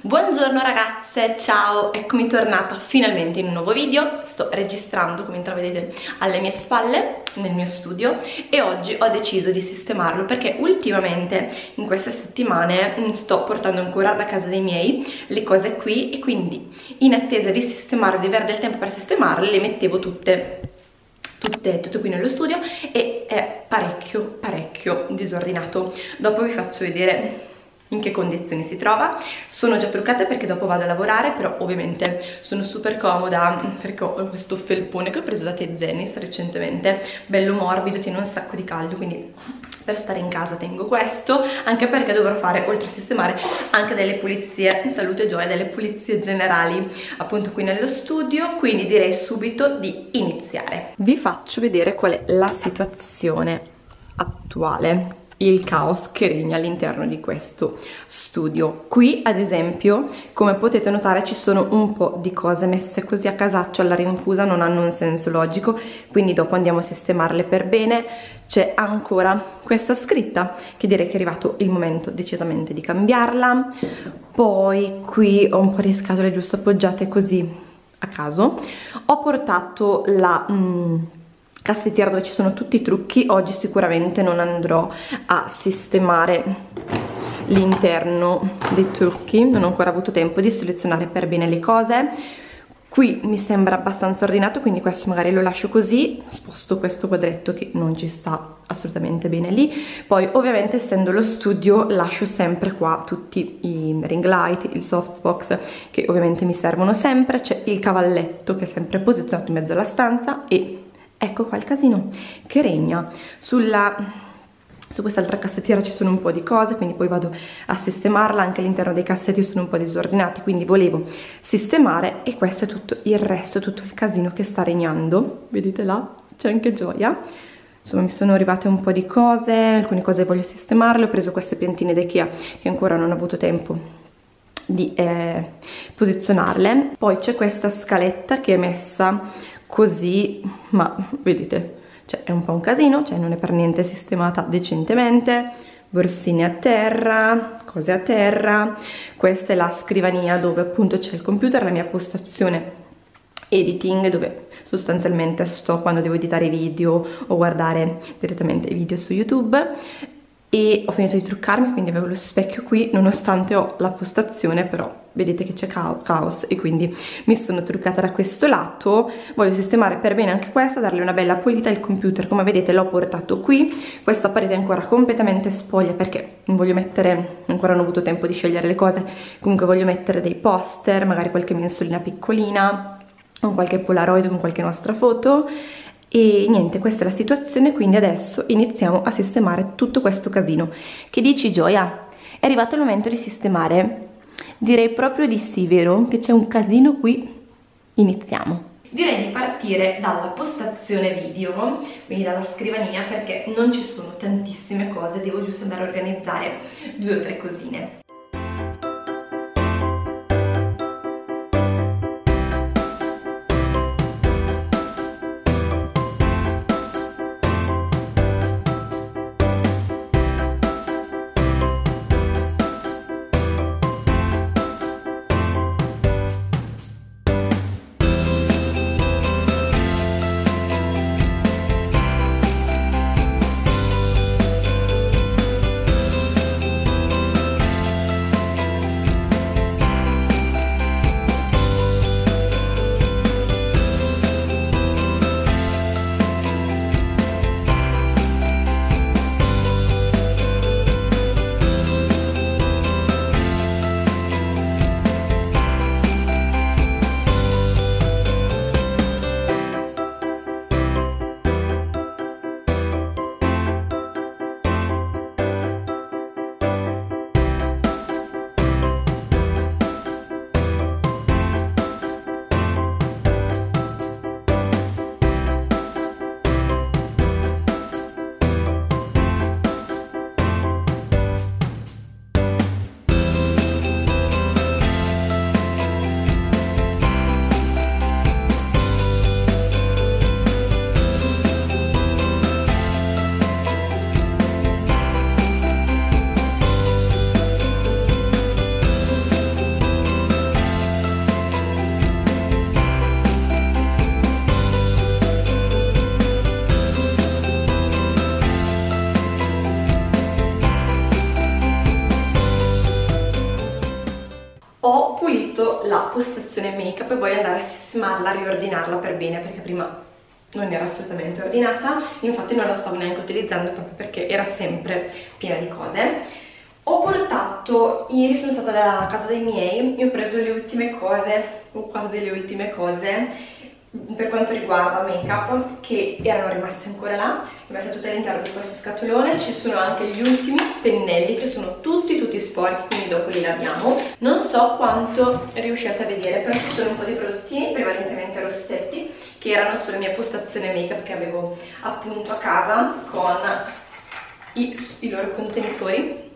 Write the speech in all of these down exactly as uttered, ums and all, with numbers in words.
Buongiorno ragazze, ciao, eccomi tornata finalmente in un nuovo video. Sto registrando, come intravedete, alle mie spalle, nel mio studio, e oggi ho deciso di sistemarlo perché ultimamente, in queste settimane, sto portando ancora da casa dei miei le cose qui e quindi, in attesa di sistemare, di avere del tempo per sistemarle, le mettevo tutte Tutte, tutto qui nello studio e è parecchio parecchio disordinato. Dopo vi faccio vedere in che condizioni si trova. Sono già truccata perché dopo vado a lavorare, però ovviamente sono super comoda perché ho questo felpone che ho preso da Tezenis recentemente, bello morbido, tiene un sacco di caldo, quindi per stare in casa tengo questo, anche perché dovrò fare, oltre a sistemare, anche delle pulizie, salute gioia, delle pulizie generali appunto qui nello studio, quindi direi subito di iniziare. Vi faccio vedere qual è la situazione attuale, il caos che regna all'interno di questo studio. Qui ad esempio, come potete notare, ci sono un po' di cose messe così a casaccio alla rinfusa, non hanno un senso logico, quindi dopo andiamo a sistemarle per bene. C'è ancora questa scritta che direi che è arrivato il momento decisamente di cambiarla. Poi qui ho un po' di scatole giusto appoggiate così a caso. Ho portato la... Mm, cassettiera dove ci sono tutti i trucchi. Oggi sicuramente non andrò a sistemare l'interno dei trucchi, non ho ancora avuto tempo di selezionare per bene le cose. Qui mi sembra abbastanza ordinato, quindi questo magari lo lascio così, sposto questo quadretto che non ci sta assolutamente bene lì. Poi ovviamente, essendo lo studio, lascio sempre qua tutti i ring light, il softbox, che ovviamente mi servono sempre. C'è il cavalletto che è sempre posizionato in mezzo alla stanza e ecco qua il casino che regna. Sulla, su quest'altra cassettiera ci sono un po' di cose, quindi poi vado a sistemarla. Anche all'interno dei cassetti sono un po' disordinati, quindi volevo sistemare, e questo è tutto il resto, tutto il casino che sta regnando. Vedete là? C'è anche gioia. Insomma, mi sono arrivate un po' di cose, alcune cose voglio sistemarle. Ho preso queste piantine da Kea che ancora non ho avuto tempo di eh, posizionarle. Poi c'è questa scaletta che è messa così, ma vedete, cioè è un po' un casino, cioè non è per niente sistemata decentemente. Borsine a terra, cose a terra. Questa è la scrivania dove appunto c'è il computer, la mia postazione editing, dove sostanzialmente sto quando devo editare video o guardare direttamente video su YouTube. E ho finito di truccarmi, quindi avevo lo specchio qui, nonostante ho la postazione, però vedete che c'è caos e quindi mi sono truccata da questo lato. Voglio sistemare per bene anche questa, darle una bella pulita. Il computer, come vedete, l'ho portato qui. Questa parete è ancora completamente spoglia perché non voglio mettere, ancora non ho avuto tempo di scegliere le cose. Comunque voglio mettere dei poster, magari qualche mensolina piccolina, con qualche polaroid, con qualche nostra foto. E niente, questa è la situazione, quindi adesso iniziamo a sistemare tutto questo casino. Che dici, Gioia? È arrivato il momento di sistemare? Direi proprio di sì, vero? Che c'è un casino qui. Iniziamo. Direi di partire dalla postazione video, quindi dalla scrivania, perché non ci sono tantissime cose, devo giusto andare a organizzare due o tre cosine. ho pulito la postazione make up e voglio andare a sistemarla, a riordinarla per bene, perché prima non era assolutamente ordinata, infatti non la stavo neanche utilizzando proprio perché era sempre piena di cose. Ho portato, ieri sono stata alla casa dei miei, io ho preso le ultime cose, o quasi le ultime cose, per quanto riguarda make up, che erano rimaste ancora là, rimaste tutte all'interno di questo scatolone. Ci sono anche gli ultimi pennelli che sono tutti tutti sporchi, quindi dopo li laviamo. Non so quanto riusciate a vedere, però ci sono un po' di prodotti, prevalentemente rossetti, che erano sulla mia postazione make up che avevo appunto a casa con i, i loro contenitori,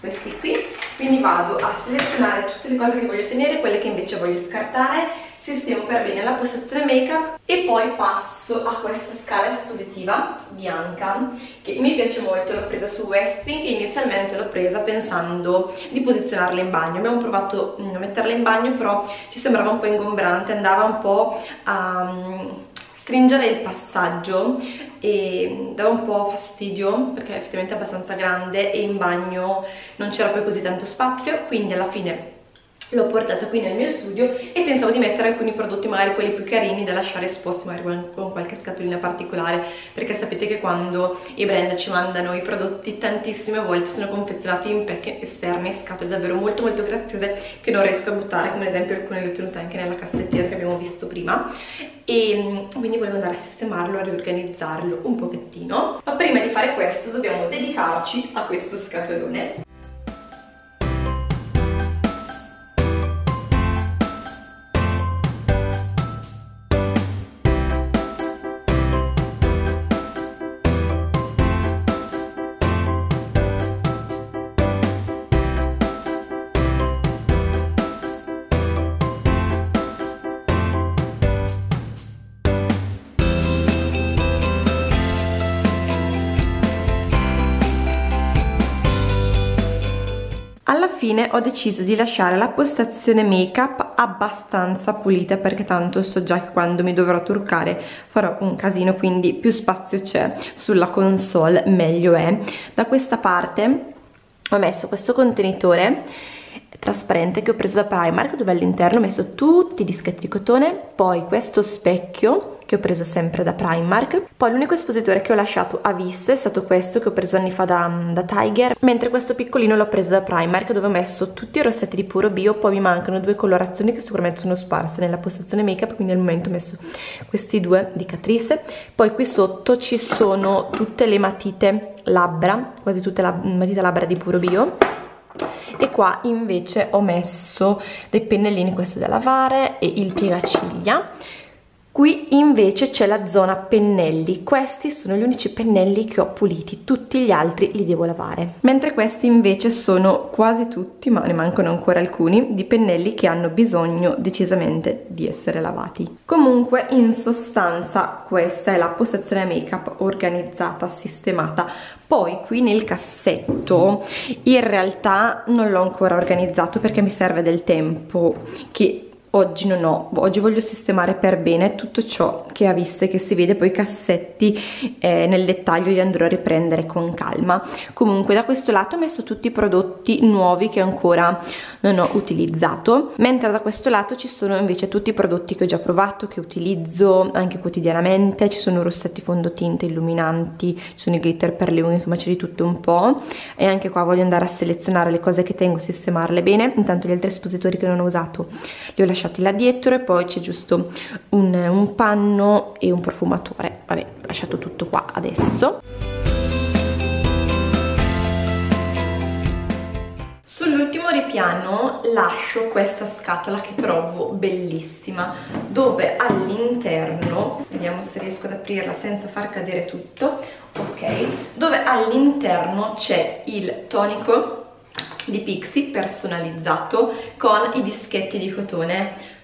questi qui. Quindi vado a selezionare tutte le cose che voglio tenere, quelle che invece voglio scartare, sistemo per bene la postazione make up e poi passo a questa scala espositiva bianca che mi piace molto. L'ho presa su Westwing e inizialmente l'ho presa pensando di posizionarla in bagno. Abbiamo provato a metterla in bagno, però ci sembrava un po' ingombrante, andava un po' a stringere il passaggio e dava un po' fastidio perché è effettivamente abbastanza grande e in bagno non c'era poi così tanto spazio, quindi alla fine l'ho portato qui nel mio studio e pensavo di mettere alcuni prodotti, magari quelli più carini, da lasciare esposti magari con qualche scatolina particolare, perché sapete che quando i brand ci mandano i prodotti tantissime volte sono confezionati in pack esterni, scatole davvero molto molto graziose che non riesco a buttare, come ad esempio alcune le ho tenute anche nella cassettina che abbiamo visto prima, e quindi volevo andare a sistemarlo, a riorganizzarlo un pochettino. Ma prima di fare questo dobbiamo dedicarci a questo scatolone. Fine, ho deciso di lasciare la postazione make up abbastanza pulita perché tanto so già che quando mi dovrò truccare farò un casino, quindi più spazio c'è sulla console meglio è. Da questa parte ho messo questo contenitore trasparente che ho preso da Primark, dove all'interno ho messo tutti i dischetti di cotone, poi questo specchio che ho preso sempre da Primark, poi l'unico espositore che ho lasciato a vista è stato questo che ho preso anni fa da, da Tiger, mentre questo piccolino l'ho preso da Primark dove ho messo tutti i rossetti di Puro Bio. Poi mi mancano due colorazioni che sicuramente sono sparse nella postazione make up, quindi al momento ho messo questi due di Catrice. Poi qui sotto ci sono tutte le matite labbra, quasi tutte le matite labbra di Puro Bio, e qua invece ho messo dei pennellini, questo da lavare e il piegaciglia. Qui invece c'è la zona pennelli, questi sono gli unici pennelli che ho puliti, tutti gli altri li devo lavare. Mentre questi invece sono quasi tutti, ma ne mancano ancora alcuni, di pennelli che hanno bisogno decisamente di essere lavati. Comunque in sostanza questa è la postazione make up organizzata, sistemata. Poi qui nel cassetto in realtà non l'ho ancora organizzato perché mi serve del tempo che... Oggi non ho, oggi voglio sistemare per bene tutto ciò che ha visto e che si vede, poi i cassetti eh, nel dettaglio li andrò a riprendere con calma. Comunque da questo lato ho messo tutti i prodotti nuovi che ancora non ho utilizzato, mentre da questo lato ci sono invece tutti i prodotti che ho già provato, che utilizzo anche quotidianamente. Ci sono rossetti, fondotinta, illuminanti, ci sono i glitter per le unghie, insomma c'è di tutto un po', e anche qua voglio andare a selezionare le cose che tengo, sistemarle bene. Intanto gli altri espositori che non ho usato li ho lasciati là dietro, e poi c'è giusto un, un panno e un profumatore. Vabbè, ho lasciato tutto qua adesso. Sull'ultimo ripiano lascio questa scatola che trovo bellissima, dove all'interno, vediamo se riesco ad aprirla senza far cadere tutto, ok, dove all'interno c'è il tonico di Pixi personalizzato con i dischetti di cotone.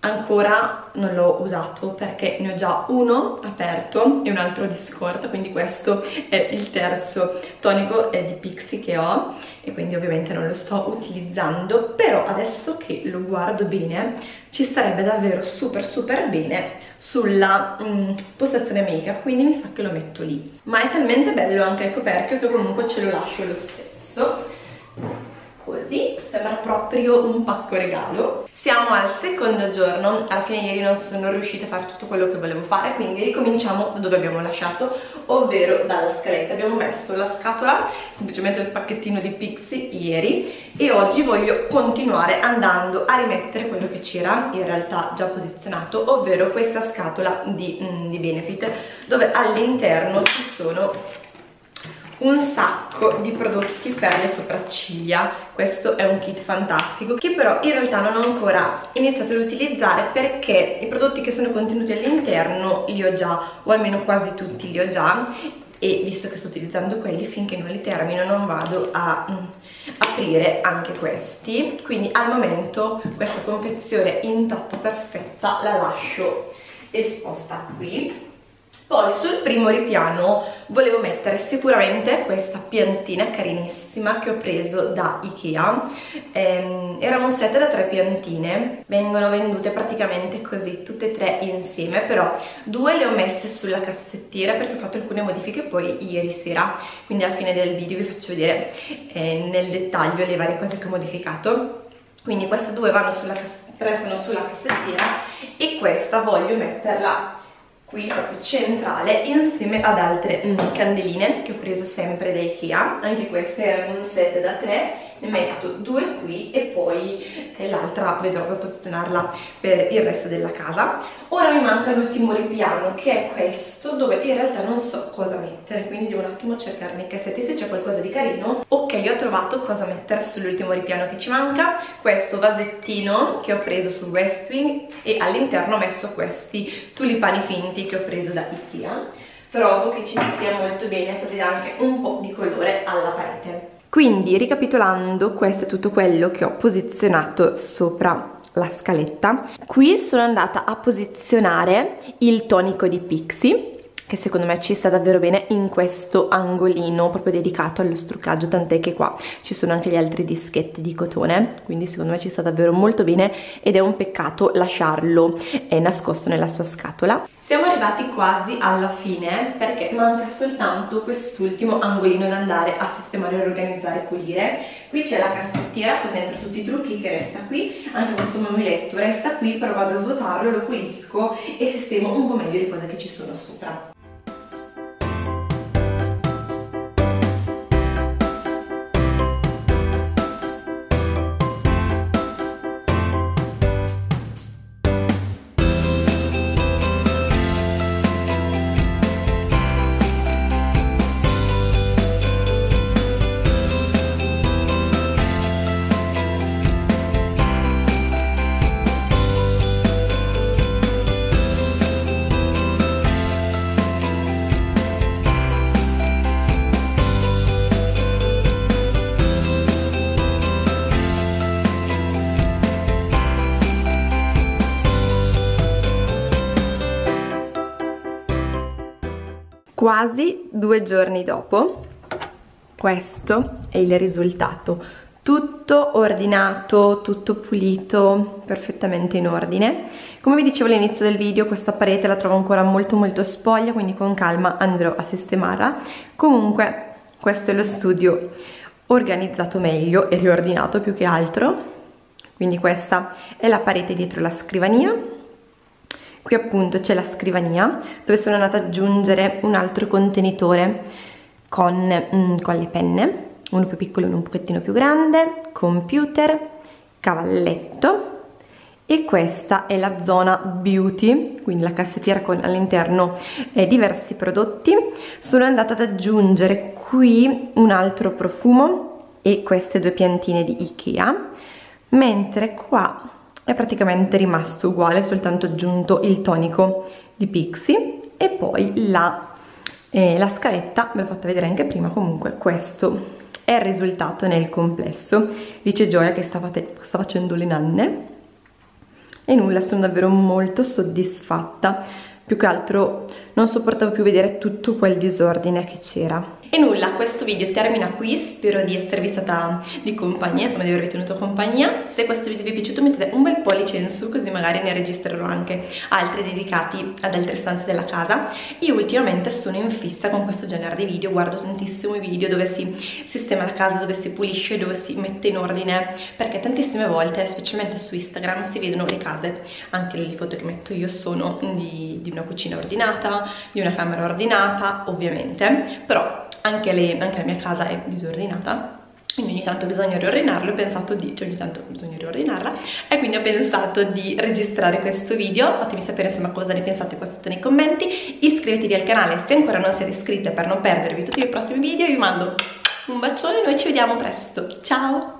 Ancora non l'ho usato perché ne ho già uno aperto e un altro di scorta, quindi questo è il terzo tonico di Pixi che ho e quindi ovviamente non lo sto utilizzando, però adesso che lo guardo bene ci starebbe davvero super super bene sulla mm, postazione make up, quindi mi sa che lo metto lì. Ma è talmente bello anche il coperchio che comunque ce lo lascio lo stesso. così, sembra proprio un pacco regalo. Siamo al secondo giorno, alla fine ieri non sono riuscita a fare tutto quello che volevo fare, quindi ricominciamo da dove abbiamo lasciato, ovvero dalla scaletta. Abbiamo messo la scatola, semplicemente il pacchettino di Pixi ieri, e oggi voglio continuare andando a rimettere quello che c'era in realtà già posizionato, ovvero questa scatola di, mm, di Benefit, dove all'interno ci sono un sacco di prodotti per le sopracciglia. Questo è un kit fantastico che però in realtà non ho ancora iniziato ad utilizzare, perché i prodotti che sono contenuti all'interno li ho già, o almeno quasi tutti li ho già, e visto che sto utilizzando quelli, finché non li termino non vado a mm, aprire anche questi. Quindi al momento questa confezione intatta perfetta la lascio esposta qui. Poi sul primo ripiano volevo mettere sicuramente questa piantina carinissima che ho preso da Ikea. Ehm, era un set da tre piantine, vengono vendute praticamente così, tutte e tre insieme, però due le ho messe sulla cassettiera perché ho fatto alcune modifiche poi ieri sera, quindi alla fine del video vi faccio vedere eh, nel dettaglio le varie cose che ho modificato. Quindi queste due vanno sulla restano sulla cassettiera e questa voglio metterla qui proprio centrale insieme ad altre mm, candeline che ho preso sempre da Ikea. Anche queste erano un set da tre, ne ho messo due qui e poi l'altra vedrò da posizionarla per il resto della casa. Ora mi manca l'ultimo ripiano, che è questo, dove in realtà non so cosa mettere, quindi devo un attimo cercare nei cassetti se c'è qualcosa di carino. Ok, ho trovato cosa mettere sull'ultimo ripiano che ci manca, questo vasettino che ho preso su Westwing, e all'interno ho messo questi tulipani finti che ho preso da Ikea. Trovo che ci stia molto bene, così dà anche un po' di colore alla parete. Quindi, ricapitolando, questo è tutto quello che ho posizionato sopra la scaletta. Qui sono andata a posizionare il tonico di Pixi, che secondo me ci sta davvero bene in questo angolino proprio dedicato allo struccaggio, tant'è che qua ci sono anche gli altri dischetti di cotone, quindi secondo me ci sta davvero molto bene ed è un peccato lasciarlo eh, nascosto nella sua scatola. Siamo arrivati quasi alla fine, perché manca soltanto quest'ultimo angolino da andare a sistemare, organizzare e pulire. Qui c'è la cassettiera con dentro tutti i trucchi che resta qui, anche questo mobiletto resta qui, però vado a svuotarlo, lo pulisco e sistemo un po' meglio le cose che ci sono sopra. Quasi due giorni dopo, questo è il risultato, tutto ordinato, tutto pulito, perfettamente in ordine. Come vi dicevo all'inizio del video, questa parete la trovo ancora molto molto spoglia, quindi con calma andrò a sistemarla. Comunque questo è lo studio organizzato meglio e riordinato più che altro, quindi questa è la parete dietro la scrivania. Qui appunto c'è la scrivania, dove sono andata ad aggiungere un altro contenitore con, mm, con le penne, uno più piccolo e uno un pochettino più grande, computer, cavalletto, e questa è la zona beauty, quindi la cassettiera con all'interno eh, diversi prodotti. Sono andata ad aggiungere qui un altro profumo e queste due piantine di Ikea, mentre qua è praticamente rimasto uguale, soltanto aggiunto il tonico di Pixi e poi la, eh, la scaletta, ve l'ho fatta vedere anche prima. Comunque questo è il risultato nel complesso. Dice Gioia che sta, sta facendo le nanne e nulla, sono davvero molto soddisfatta, più che altro non sopportavo più vedere tutto quel disordine che c'era. E nulla, questo video termina qui, spero di esservi stata di compagnia, insomma di avervi tenuto compagnia. Se questo video vi è piaciuto mettete un bel pollice in su, così magari ne registrerò anche altri dedicati ad altre stanze della casa. Io ultimamente sono in fissa con questo genere di video, guardo tantissimi video dove si sistema la casa, dove si pulisce, dove si mette in ordine, perché tantissime volte, specialmente su Instagram, si vedono le case, anche le foto che metto io sono di, di una cucina ordinata, di una camera ordinata, ovviamente, però anche, le, anche la mia casa è disordinata, quindi ogni tanto bisogna riordinarlo, ho pensato di, cioè ogni tanto bisogna riordinarla, e quindi ho pensato di registrare questo video. Fatemi sapere insomma cosa ne pensate qua sotto nei commenti, iscrivetevi al canale se ancora non siete iscritte per non perdervi tutti i prossimi video, vi mando un bacione e noi ci vediamo presto, ciao!